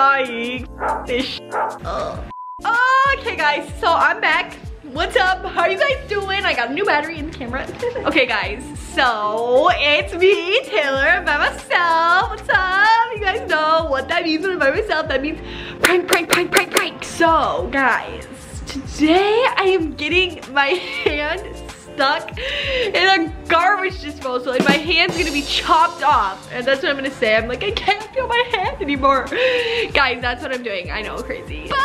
dying. Okay guys, so I'm back. What's up? How are you guys doing? I got a new battery in the camera. Okay guys, so it's me, Taylor, by myself. What's up? You guys know what that means when I'm by myself. That means prank. So guys, today I am getting my hand stuck in a garbage disposal and my hand's gonna be chopped off, and that's what I'm gonna say. I'm like, I can't feel my hand anymore. Guys, that's what I'm doing. I know, crazy. But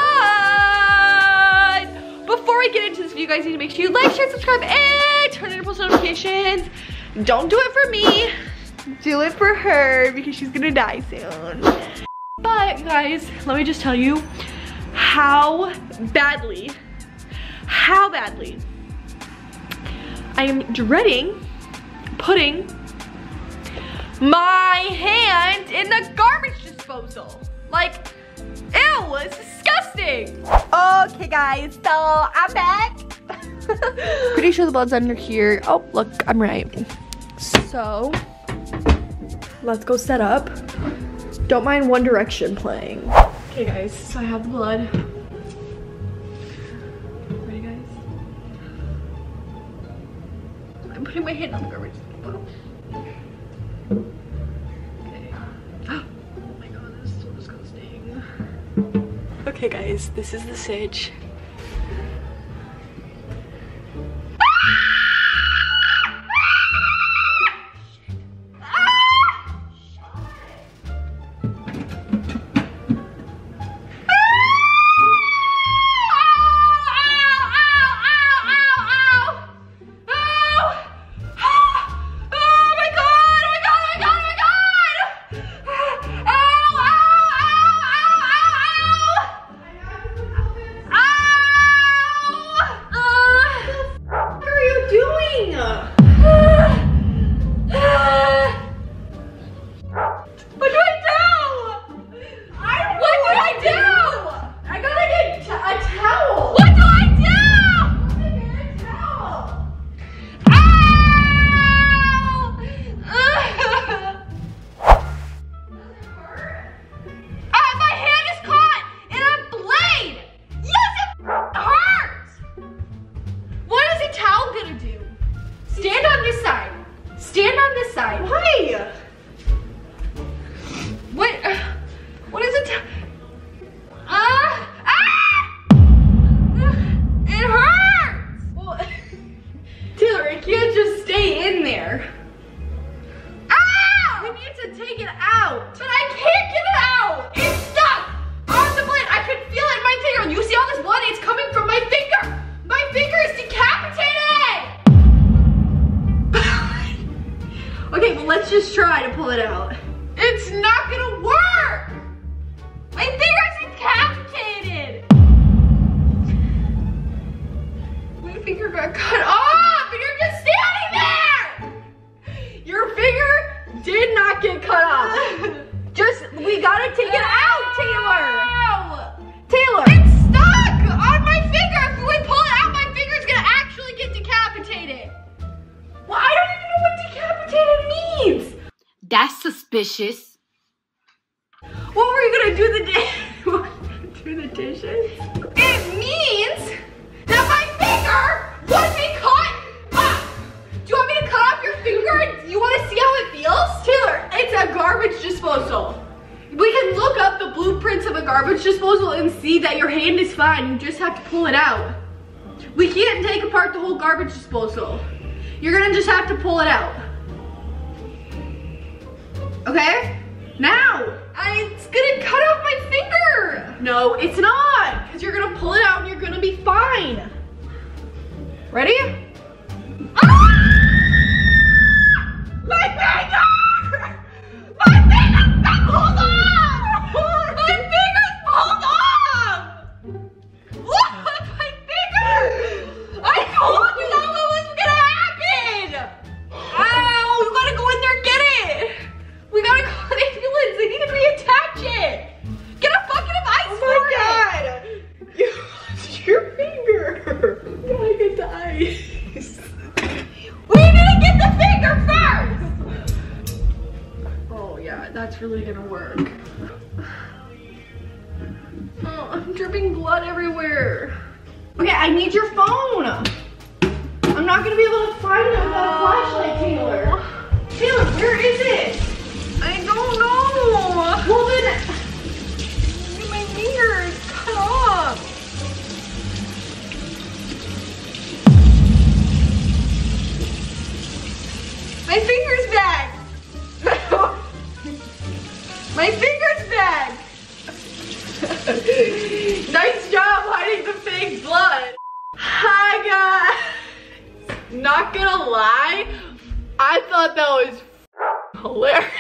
before I get into this video, you guys need to make sure you like, share, subscribe, and turn on your post notifications. Don't do it for me, do it for her, because she's gonna die soon. But guys, let me just tell you how badly I am dreading putting my hand in the garbage disposal. Like, ew, it's disgusting. Okay guys, so I'm back. Pretty sure the blood's under here. Oh, look, I'm right. So, let's go set up. Don't mind One Direction playing. Okay guys, so I have the blood. Putting my hand on the garbage. Okay. Oh my god, this is so disgusting. Okay guys, this is the sitch. That's suspicious. What were you gonna do the day? Do the dishes? It means that my finger would be cut off. Do you want me to cut off your finger? You want to see how it feels? Taylor, it's a garbage disposal. We can look up the blueprints of a garbage disposal and see that your hand is fine. You just have to pull it out. We can't take apart the whole garbage disposal. You're gonna just have to pull it out. Okay, now, it's gonna cut off my finger. No, it's not, because you're gonna pull it out and you're gonna be fine. Ready? Ah! My finger! My finger's been pulled off! My finger's pulled off! Look, my finger! I told you that was gonna happen! Ow, you gotta go in there and get it! We gotta call the ambulance. They need to reattach it. Get a bucket of ice for it. Oh my god. You lost your finger. Gotta get the ice. We need to get the finger first. Oh yeah, that's really gonna work. I need your phone. I'm not gonna be able to find it without a flashlight, Taylor. Taylor, where is it? I don't know. Well then, my finger is cut off. My finger's back. My finger's back. Nice job hiding the fake blood. Hi guys. Not gonna lie, I thought that was hilarious.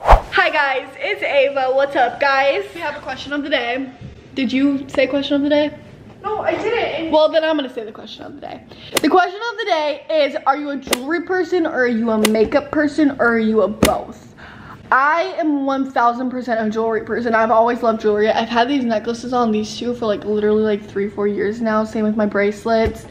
Hi guys, it's Ava. What's up, guys? We have a question of the day. Did you say question of the day? No, I didn't. Well, then I'm gonna say the question of the day. The question of the day is, are you a jewelry person, or are you a makeup person, or are you a both? I am 1000% a jewelry person. I've always loved jewelry. I've had these necklaces on, these two, for like literally like 3-4 years now. Same with my bracelets.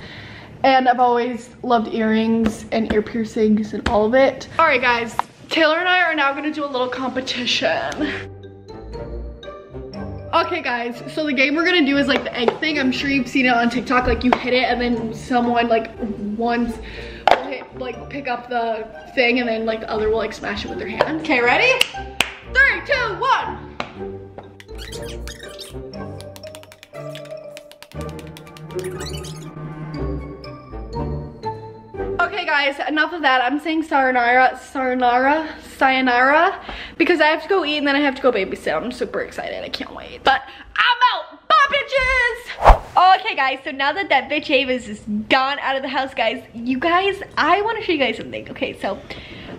And I've always loved earrings and ear piercings and all of it. All right, guys. Taylor and I are now gonna do a little competition. Okay guys, so the game we're gonna do is like the egg thing. I'm sure you've seen it on TikTok, like you hit it and then someone like once will hit, like pick up the thing and then like the other will like smash it with their hand. Okay, ready? 3, 2, 1. Okay guys, enough of that. I'm saying sayonara, because I have to go eat and then I have to go babysit. I'm super excited, I can't wait. But I'm out, bye bitches! Okay guys, so now that bitch Ava's is gone out of the house, guys, I wanna show you guys something. Okay, so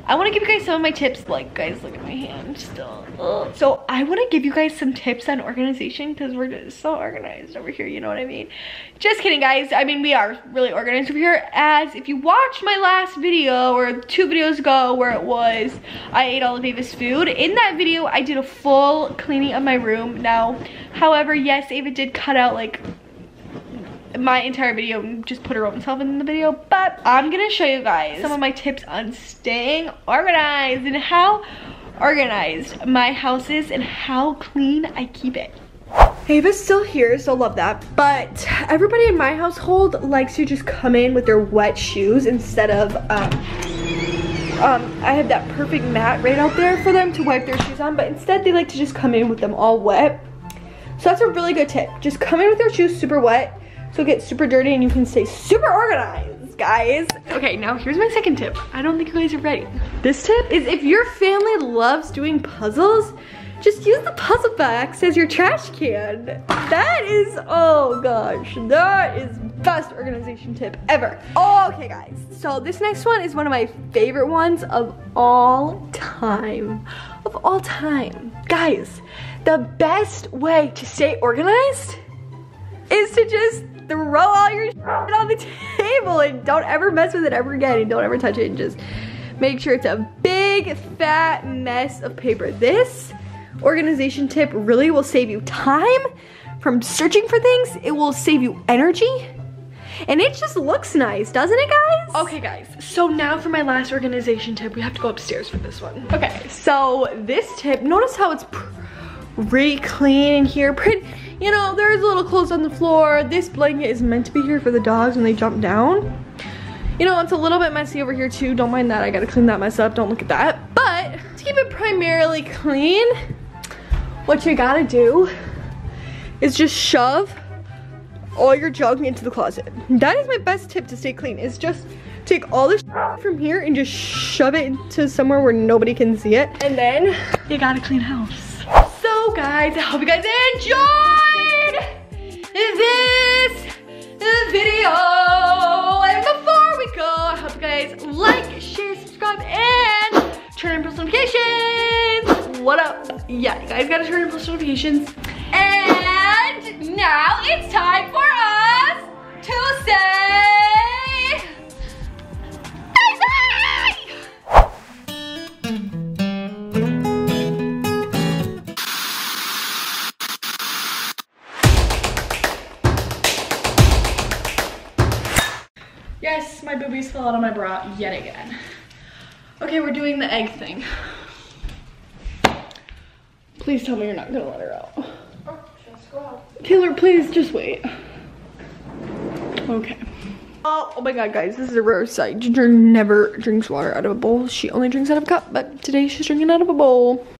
I wanna give you guys some of my tips. Like guys, look at my hand still. Ugh. So I wanna give you guys some tips on organization because we're just so organized over here, you know what I mean? Just kidding guys, I mean we are really organized over here, as if you watched my last video or 2 videos ago where it was I ate all of Ava's food. In that video, I did a full cleaning of my room. Now, however, yes, Ava did cut out like my entire video and just put her own self in the video, but I'm gonna show you guys some of my tips on staying organized and how organized my house is and how clean I keep it. Ava's still here, so love that, but everybody in my household likes to just come in with their wet shoes instead of I have that perfect mat right out there for them to wipe their shoes on, but instead they like to just come in with them all wet. So that's a really good tip, just come in with their shoes super wet, so it gets super dirty and you can stay super organized, guys. Okay, now here's my second tip. I don't think you guys are ready. This tip is, if your family loves doing puzzles, just use the puzzle box as your trash can. That is, oh gosh, that is best organization tip ever. Okay guys, so this next one is one of my favorite ones of all time. Of all time. Guys, the best way to stay organized is to just throw all your shit on the table and don't ever mess with it ever again and don't ever touch it and just make sure it's a big fat mess of paper. This organization tip really will save you time from searching for things. It will save you energy and it just looks nice, doesn't it guys? Okay guys, so now for my last organization tip, we have to go upstairs for this one. Okay, so this tip, notice how it's pretty clean in here. You know, there's a little clothes on the floor. This blanket is meant to be here for the dogs when they jump down. You know, it's a little bit messy over here too. Don't mind that. I gotta clean that mess up. Don't look at that. But to keep it primarily clean, what you gotta do is just shove all your junk into the closet. That is my best tip to stay clean, is just take all this from here and just shove it into somewhere where nobody can see it. And then you gotta clean house. So guys, I hope you guys enjoyed this video. And before we go, I hope you guys like, share, subscribe, and turn on post notifications. What up? Yeah, you guys gotta turn on post notifications. And now it's time for us to say yes, my boobies fell out of my bra yet again. Okay, we're doing the egg thing. Please tell me you're not gonna let her out. Oh, she'll squab. Taylor, please just wait. Okay. Oh my god, guys, this is a rare sight. Ginger never drinks water out of a bowl. She only drinks out of a cup, but today she's drinking out of a bowl.